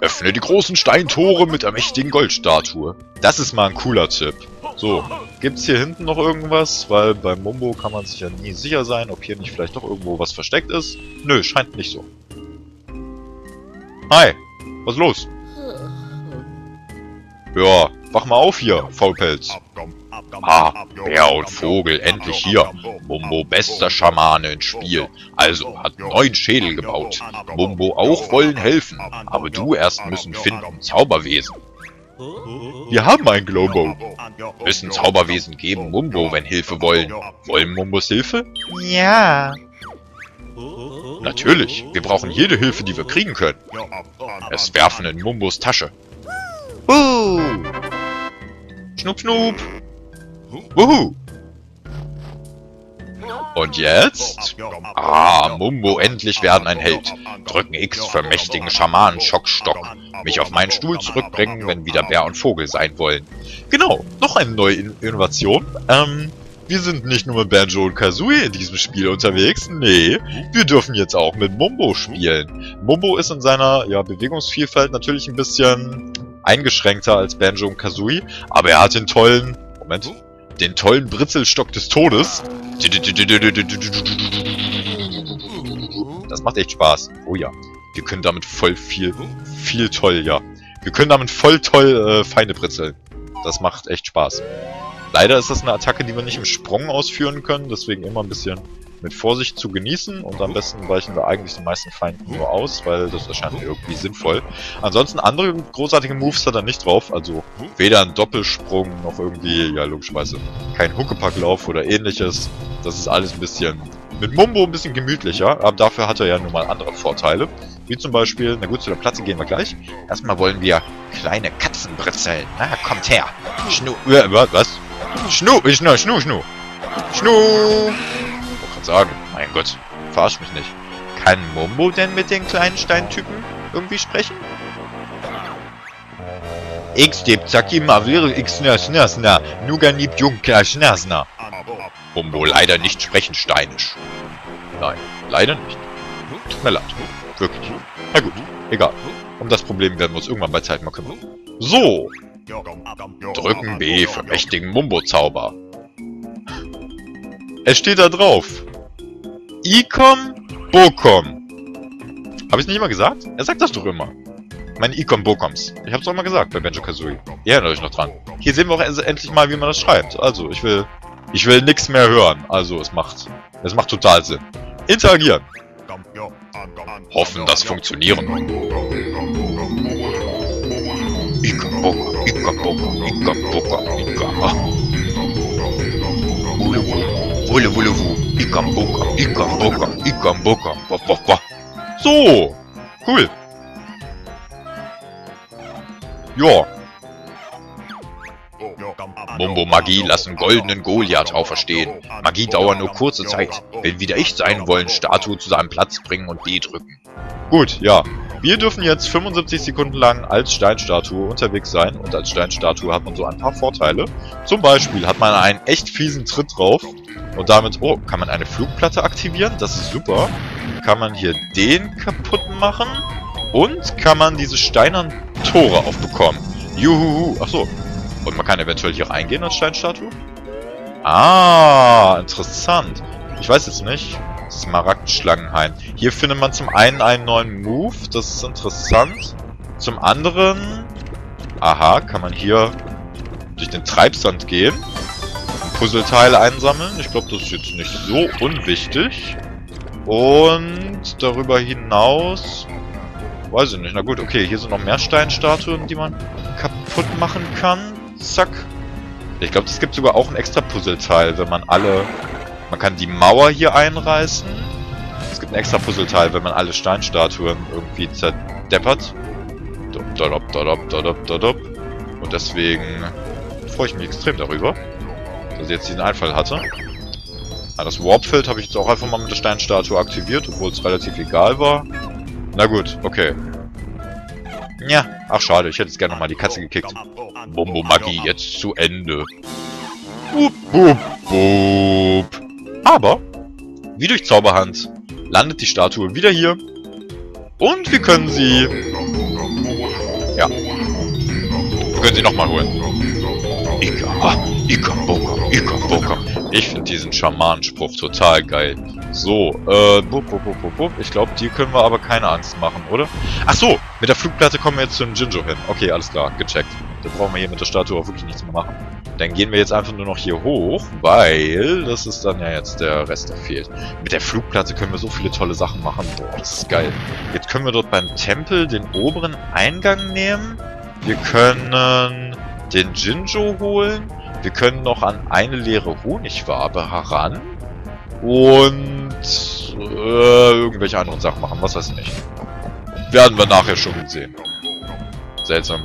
Öffne die großen Steintore mit der mächtigen Goldstatue. Das ist mal ein cooler Tipp. So, gibt's hier hinten noch irgendwas? Weil beim Mumbo kann man sich ja nie sicher sein, ob hier nicht vielleicht doch irgendwo was versteckt ist. Nö, scheint nicht so. Hi, was ist los? Ja, wach mal auf hier, Faulpelz. Ah, Bär und Vogel, endlich hier. Mumbo, bester Schamane ins Spiel. Also, hat 9 Schädel gebaut. Mumbo auch wollen helfen, aber du erst müssen finden, Zauberwesen. Wir haben ein Globo. Müssen Zauberwesen geben Mumbo, wenn Hilfe wollen. Wollen Mumbos Hilfe? Ja. Natürlich, wir brauchen jede Hilfe, die wir kriegen können. Es werfen in Mumbos Tasche. Schnupp, schnupp. Wuhu. Und jetzt? Ah, Mumbo, endlich werden ein Held. Drücken X für mächtigen Schamanen-Schockstock. Mich auf meinen Stuhl zurückbringen, wenn wieder Bär und Vogel sein wollen. Genau, noch eine neue Innovation. Wir sind nicht nur mit Banjo und Kazooie in diesem Spiel unterwegs, nee, wir dürfen jetzt auch mit Mumbo spielen. Mumbo ist in seiner Bewegungsvielfalt natürlich ein bisschen eingeschränkter als Banjo und Kazooie, aber er hat den tollen, Moment, den tollen Britzelstock des Todes. Das macht echt Spaß, oh ja, wir können damit voll viel toll, ja. Wir können damit voll toll Feinde britzeln, das macht echt Spaß. Leider ist das eine Attacke, die wir nicht im Sprung ausführen können, deswegen immer ein bisschen mit Vorsicht zu genießen und am besten weichen wir eigentlich den meisten Feinden nur aus, weil das erscheint mir irgendwie sinnvoll. Ansonsten andere großartige Moves hat er nicht drauf, also weder ein Doppelsprung noch irgendwie, ja logischerweise, kein Huckepacklauf oder ähnliches. Das ist alles ein bisschen, mit Mumbo ein bisschen gemütlicher, aber dafür hat er ja nun mal andere Vorteile. Wie zum Beispiel, na gut, zu der Platte gehen wir gleich. Erstmal wollen wir kleine Katzen britzeln. Na, kommt her. Was? Schnu! Ich kann sagen, mein Gott, verarsch mich nicht. Kann Mumbo denn mit den kleinen Steintypen irgendwie sprechen? Mumbo leider nicht sprechen steinisch. Nein, leider nicht. Tut mir leid. Wirklich. Na gut, egal. Um das Problem werden wir uns irgendwann bei Zeit mal kümmern. So! Drücken B für mächtigen Mumbo-Zauber. Es steht da drauf. Eekum Bokum. Habe ich nicht immer gesagt? Er sagt das doch immer. Meine Eekum Bokums. Ich habe es auch immer gesagt bei Banjo-Kazooie. Ihr erinnert euch noch dran. Hier sehen wir auch endlich mal, wie man das schreibt. Also, ich will nichts mehr hören. Also, es macht total Sinn. Interagieren. Hoffen, das funktionieren. So, cool. Ja. Mumbo Magie lassen goldenen Goliath auferstehen. Magie dauert nur kurze Zeit. Wenn wieder ich sein wollen, Statue zu seinem Platz bringen und B drücken. Gut, ja. Wir dürfen jetzt 75 Sekunden lang als Steinstatue unterwegs sein und als Steinstatue hat man so ein paar Vorteile. Zum Beispiel hat man einen echt fiesen Tritt drauf und damit, oh, kann man eine Flugplatte aktivieren, das ist super. Kann man hier den kaputt machen und kann man diese steinernen Tore aufbekommen. Juhu, achso. Und man kann eventuell hier reingehen als Steinstatue. Ah, interessant. Ich weiß jetzt nicht. Smaragdschlangenhain. Hier findet man zum einen einen neuen Move, das ist interessant. Zum anderen, aha, kann man hier durch den Treibsand gehen und Puzzleteile einsammeln. Ich glaube, das ist jetzt nicht so unwichtig. Und darüber hinaus, weiß ich nicht, na gut, okay, hier sind noch mehr Steinstatuen, die man kaputt machen kann. Zack. Ich glaube, es gibt sogar auch ein extra Puzzleteil, wenn man alle... Man kann die Mauer hier einreißen. Es gibt ein extra Puzzleteil, wenn man alle Steinstatuen irgendwie zerdeppert. Und deswegen freue ich mich extrem darüber, dass ich jetzt diesen Einfall hatte. Ah, das Warpfeld habe ich jetzt auch einfach mal mit der Steinstatue aktiviert, obwohl es relativ egal war. Na gut, okay. Ja, ach schade, ich hätte jetzt gerne nochmal die Katze gekickt. Mumbo Magie jetzt zu Ende. Boop, boop, boop. Aber, wie durch Zauberhand, landet die Statue wieder hier Und wir können sie... Ja. Wir können sie nochmal holen. Eekum Bokum, Eekum Bokum. Ich finde diesen Schamanenspruch total geil. So, ich glaube, dir können wir aber keine Angst machen, oder? Ach so, mit der Flugplatte kommen wir jetzt zum Jinjo hin. Okay, alles klar, gecheckt. Da brauchen wir hier mit der Statue auch wirklich nichts mehr machen. Dann gehen wir jetzt einfach nur noch hier hoch, weil das ist dann ja jetzt der Rest, der fehlt. Mit der Flugplatte können wir so viele tolle Sachen machen. Boah, das ist geil. Jetzt können wir dort beim Tempel den oberen Eingang nehmen. Wir können den Jinjo holen. Wir können noch an eine leere Honigwabe heran. Und irgendwelche anderen Sachen machen, was weiß ich nicht. Werden wir nachher schon sehen. Seltsam.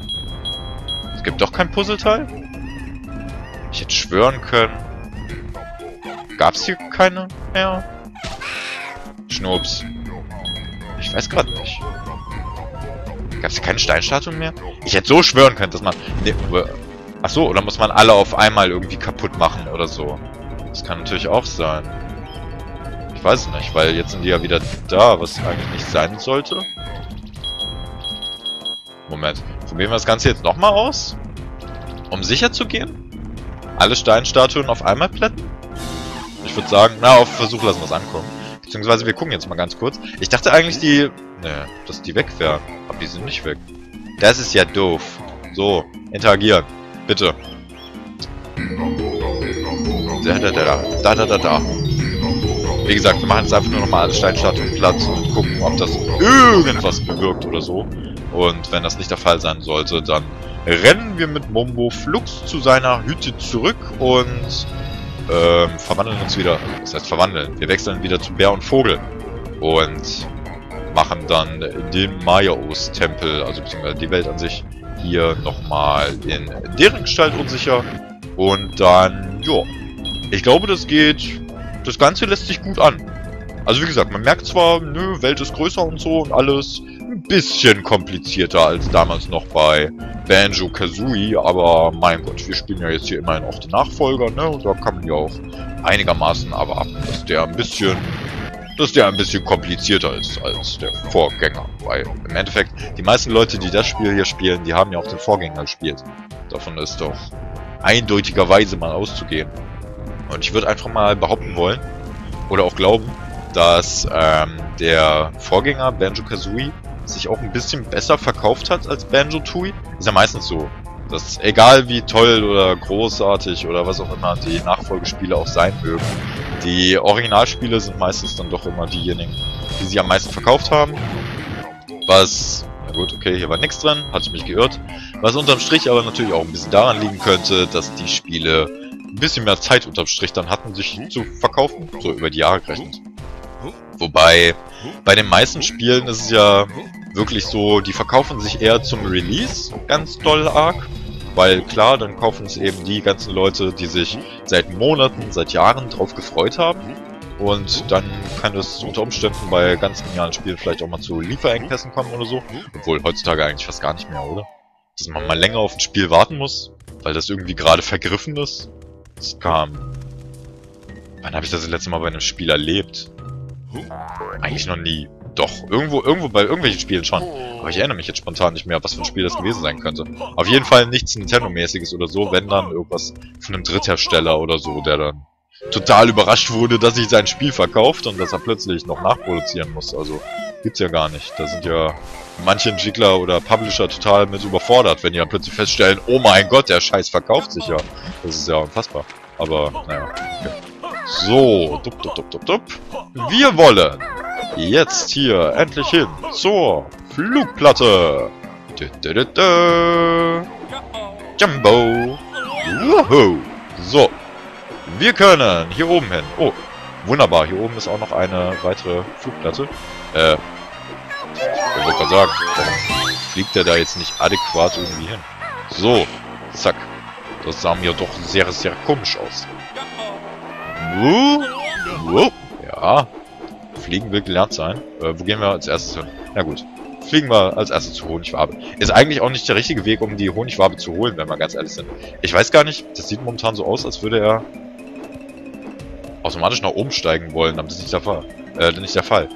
Es gibt doch kein Puzzleteil? Ich hätte schwören können. Gab's hier keine mehr? Schnups. Ich weiß gerade nicht. Gab's hier keine Steinstatuen mehr? Ich hätte so schwören können, dass man... Nee, ach so, oder muss man alle auf einmal irgendwie kaputt machen oder so? Das kann natürlich auch sein. Ich weiß nicht, weil jetzt sind die ja wieder da, was eigentlich nicht sein sollte. Moment, probieren wir das Ganze jetzt nochmal aus? Um sicher zu gehen? Alle Steinstatuen auf einmal plätten? Ich würde sagen, na, auf Versuch lassen wir es angucken. Beziehungsweise wir gucken jetzt mal ganz kurz. Ich dachte eigentlich, die... Ne, dass die weg wären. Aber die sind nicht weg. Das ist ja doof. So, interagieren. Bitte. Da. Wie gesagt, wir machen jetzt einfach nur nochmal alle Steinstatuen Platz und gucken, ob das irgendwas bewirkt oder so. Und wenn das nicht der Fall sein sollte, dann rennen wir mit Mumbo flugs zu seiner Hütte zurück und verwandeln uns wieder. Das heißt verwandeln. Wir wechseln wieder zu Bär und Vogel und machen dann den Mayaos-Tempel, also beziehungsweise die Welt an sich, hier nochmal in deren Gestalt unsicher. Und dann, ja, ich glaube, das geht... Das Ganze lässt sich gut an. Also wie gesagt, man merkt zwar, nö, Welt ist größer und so und alles ein bisschen komplizierter als damals noch bei Banjo-Kazooie, aber mein Gott, wir spielen ja jetzt hier immerhin auch die Nachfolger, ne, und da kann man ja auch einigermaßen erwarten, dass der ein bisschen komplizierter ist als der Vorgänger, weil im Endeffekt die meisten Leute, die das Spiel hier spielen, die haben ja auch den Vorgänger gespielt. Davon ist doch eindeutigerweise mal auszugehen. Und ich würde einfach mal behaupten wollen, oder auch glauben, dass der Vorgänger Banjo-Kazooie sich auch ein bisschen besser verkauft hat als Banjo-Tooie. Ist ja meistens so, dass egal wie toll oder großartig oder was auch immer die Nachfolgespiele auch sein mögen, die Originalspiele sind meistens dann doch immer diejenigen, die sie am meisten verkauft haben. Was, na gut, okay, hier war nichts drin, hatte mich geirrt. Was unterm Strich aber natürlich auch ein bisschen daran liegen könnte, dass die Spiele ein bisschen mehr Zeit unterm Strich dann hatten, sich zu verkaufen, so über die Jahre gerechnet. Wobei, bei den meisten Spielen ist es ja wirklich so, die verkaufen sich eher zum Release ganz doll arg, weil klar, dann kaufen es eben die ganzen Leute, die sich seit Monaten, seit Jahren drauf gefreut haben. Und dann kann das unter Umständen bei ganz genialen Spielen vielleicht auch mal zu Lieferengpässen kommen oder so. Obwohl heutzutage eigentlich fast gar nicht mehr, oder? Dass man mal länger auf ein Spiel warten muss, weil das irgendwie gerade vergriffen ist. Das kam... Wann habe ich das letzte Mal bei einem Spiel erlebt? Eigentlich noch nie. Doch, irgendwo bei irgendwelchen Spielen schon. Aber ich erinnere mich jetzt spontan nicht mehr, was für ein Spiel das gewesen sein könnte. Auf jeden Fall nichts Nintendo-mäßiges oder so, wenn dann irgendwas von einem Dritthersteller oder so, der dann total überrascht wurde, dass sich sein Spiel verkauft und dass er plötzlich noch nachproduzieren muss. Also, gibt's ja gar nicht. Da sind ja manche Entwickler oder Publisher total mit überfordert, wenn die dann plötzlich feststellen, oh mein Gott, der Scheiß verkauft sich ja. Das ist ja unfassbar. Aber, naja, okay. So, wir wollen jetzt hier endlich hin zur Flugplatte. Jumbo. Woohoo. So, wir können hier oben hin. Oh, wunderbar, hier oben ist auch noch eine weitere Flugplatte. Ich wollte gerade sagen, warum fliegt der da jetzt nicht adäquat irgendwie hin? So, zack. Das sah mir doch sehr, sehr komisch aus. Ja, fliegen will gelernt sein. Wo gehen wir als erstes hin? Na gut, fliegen wir als erstes zur Honigwabe. Ist eigentlich auch nicht der richtige Weg, um die Honigwabe zu holen, wenn wir ganz ehrlich sind. Ich weiß gar nicht, das sieht momentan so aus, als würde er automatisch nach oben steigen wollen, aber das ist nicht der Fall.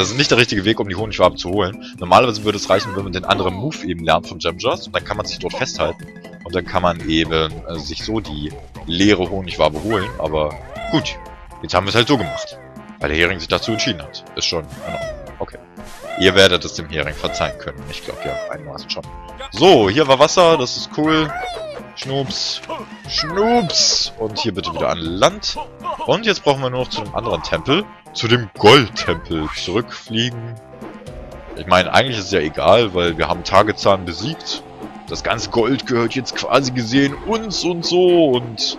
Das ist nicht der richtige Weg, um die Honigwaben zu holen. Normalerweise würde es reichen, wenn man den anderen Move eben lernt von Gemajars. Und dann kann man sich dort festhalten. Und dann kann man eben sich so die leere Honigwabe holen. Aber gut, jetzt haben wir es halt so gemacht. Weil der Hering sich dazu entschieden hat. Ist schon in Ordnung. Okay. Ihr werdet es dem Hering verzeihen können. Ich glaube, ja, einigermaßen schon. So, hier war Wasser. Das ist cool. Schnups. Schnups. Und hier bitte wieder an Land. Und jetzt brauchen wir nur noch zu einem anderen Tempel. Zu dem Goldtempel zurückfliegen. Ich meine, eigentlich ist es ja egal, weil wir haben Tagezahn besiegt. Das ganze Gold gehört jetzt quasi gesehen uns und so. Und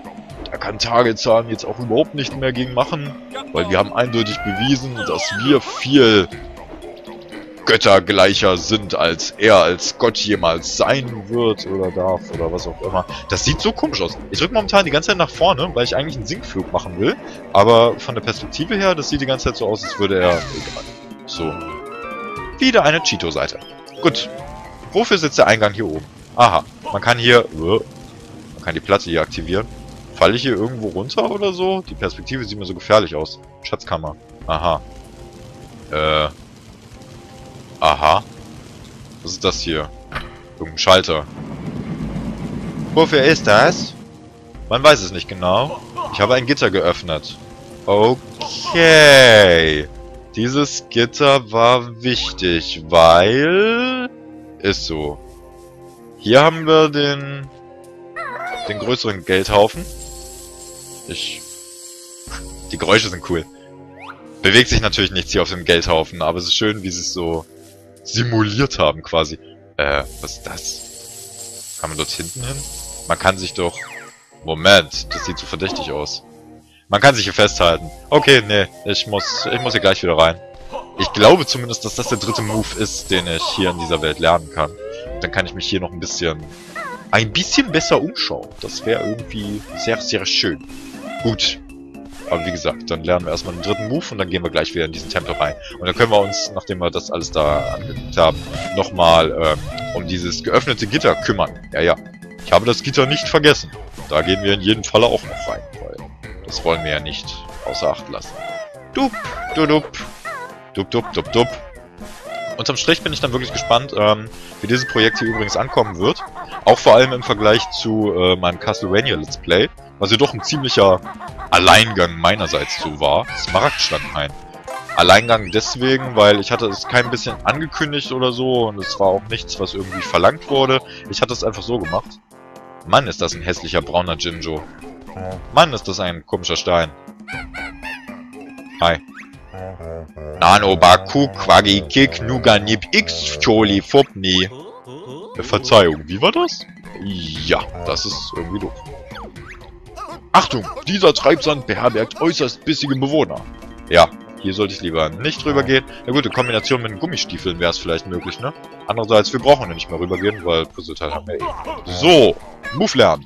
da kann Tagezahn jetzt auch überhaupt nicht mehr gegen machen. Weil wir haben eindeutig bewiesen, dass wir viel göttergleicher sind, als er als Gott jemals sein wird oder darf oder was auch immer. Das sieht so komisch aus. Ich drücke momentan die ganze Zeit nach vorne, weil ich eigentlich einen Sinkflug machen will. Aber von der Perspektive her, das sieht die ganze Zeit so aus, als würde er... Egal. So. Wieder eine Cheeto-Seite. Gut. Wofür sitzt der Eingang hier oben? Aha. Man kann hier... Man kann die Platte hier aktivieren. Falle ich hier irgendwo runter oder so? Die Perspektive sieht mir so gefährlich aus. Schatzkammer. Aha. Aha. Was ist das hier? Irgendein Schalter. Wofür ist das? Man weiß es nicht genau. Ich habe ein Gitter geöffnet. Okay. Dieses Gitter war wichtig, weil... Ist so. Hier haben wir den größeren Geldhaufen. Die Geräusche sind cool. Bewegt sich natürlich nichts hier auf dem Geldhaufen, aber es ist schön, wie sie es so simuliert haben, quasi. Was ist das? Kann man dort hinten hin? Man kann sich doch... Moment, das sieht so verdächtig aus. Man kann sich hier festhalten. Okay, nee, ich muss hier gleich wieder rein. Ich glaube zumindest, dass das der dritte Move ist, den ich hier in dieser Welt lernen kann. Und dann kann ich mich hier noch ein bisschen besser umschauen. Das wäre irgendwie sehr, sehr schön. Gut. Aber wie gesagt, dann lernen wir erstmal den dritten Move und dann gehen wir gleich wieder in diesen Tempel rein. Und dann können wir uns, nachdem wir das alles da angeguckt haben, nochmal um dieses geöffnete Gitter kümmern. Ja, ja. Ich habe das Gitter nicht vergessen. Da gehen wir in jedem Falle auch noch rein, weil das wollen wir ja nicht außer Acht lassen. Dup, dudup. Dup, dup, dup, dup. Unterm Strich bin ich dann wirklich gespannt, wie dieses Projekt hier übrigens ankommen wird. Auch vor allem im Vergleich zu meinem Castlevania Let's Play, was ja doch ein ziemlicher Alleingang meinerseits so war. Smaragdschlangenhain. Alleingang deswegen, weil ich hatte es kein bisschen angekündigt oder so und es war auch nichts, was irgendwie verlangt wurde. Ich hatte es einfach so gemacht. Mann, ist das ein hässlicher brauner Jinjo. Mann, ist das ein komischer Stein. Hi. Nano Baku Quaggi Kick Nuganip X Choli Fupni. Verzeihung, wie war das? Ja, das ist irgendwie doof. Achtung, dieser Treibsand beherbergt äußerst bissige Bewohner. Ja, hier sollte ich lieber nicht drüber gehen. Na gut, in Kombination mit den Gummistiefeln wäre es vielleicht möglich, ne? Andererseits, wir brauchen ja nicht mehr rübergehen, weil Puzzleteil haben wir eh. So, Move lernen.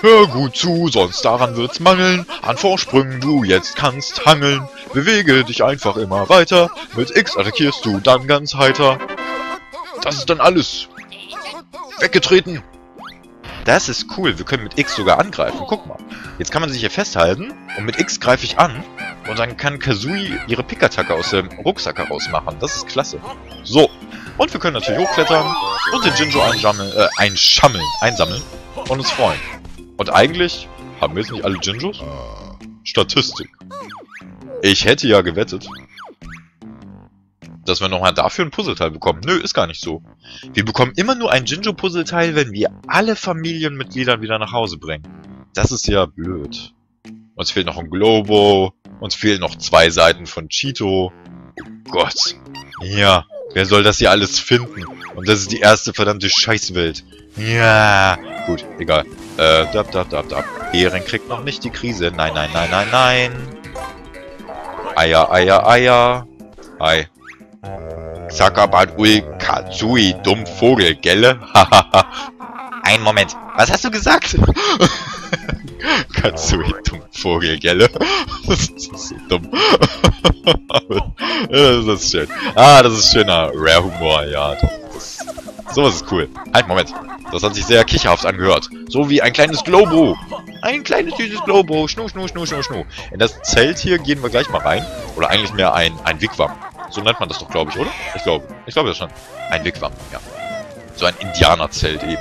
Hör gut zu, sonst daran wird's mangeln. An Vorsprüngen du jetzt kannst hangeln. Bewege dich einfach immer weiter. Mit X attackierst du dann ganz heiter. Das ist dann alles. Weggetreten. Das ist cool, wir können mit X sogar angreifen. Guck mal. Jetzt kann man sich hier festhalten und mit X greife ich an. Und dann kann Kazooie ihre Pick-Attacke aus dem Rucksack heraus machen. Das ist klasse. So. Und wir können natürlich hochklettern und den Jinjo einsammeln und uns freuen. Und eigentlich haben wir jetzt nicht alle Jinjos? Statistik. Ich hätte ja gewettet, dass wir nochmal dafür ein Puzzleteil bekommen. Nö, ist gar nicht so. Wir bekommen immer nur ein Jinjo-Puzzleteil, wenn wir alle Familienmitglieder wieder nach Hause bringen. Das ist ja blöd. Uns fehlt noch ein Globo. Uns fehlen noch 2 Seiten von Cheeto. Oh Gott. Ja, wer soll das hier alles finden? Und das ist die erste verdammte Scheißwelt. Ja, gut, egal. Hering kriegt noch nicht die Krise. Nein, nein, nein, nein, nein. Eier, Eier, Eier. Ei. Sakabat Ui Kazui, dumm Vogel, gelle? Hahaha. Ein Moment. Was hast du gesagt? Kazui, dumm Vogel, gelle? Das ist so dumm. Das ist schön. Ah, das ist schöner Rare-Humor, ja. Das Sowas ist cool. Halt, Moment. Das hat sich sehr kicherhaft angehört. So wie ein kleines Globo. Ein kleines süßes Globo. Schnu, schnu, schnu, schnu, schnu. In das Zelt hier gehen wir gleich mal rein. Oder eigentlich mehr ein Wigwam. So nennt man das doch, glaube ich, oder? Ich glaube das schon. Ein Wigwam, ja. So ein Indianerzelt eben.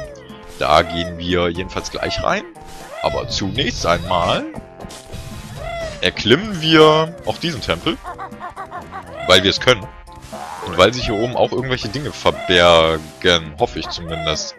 Da gehen wir jedenfalls gleich rein. Aber zunächst einmal erklimmen wir auch diesen Tempel. Weil wir es können. Und weil sich hier oben auch irgendwelche Dinge verbergen. Hoffe ich zumindest.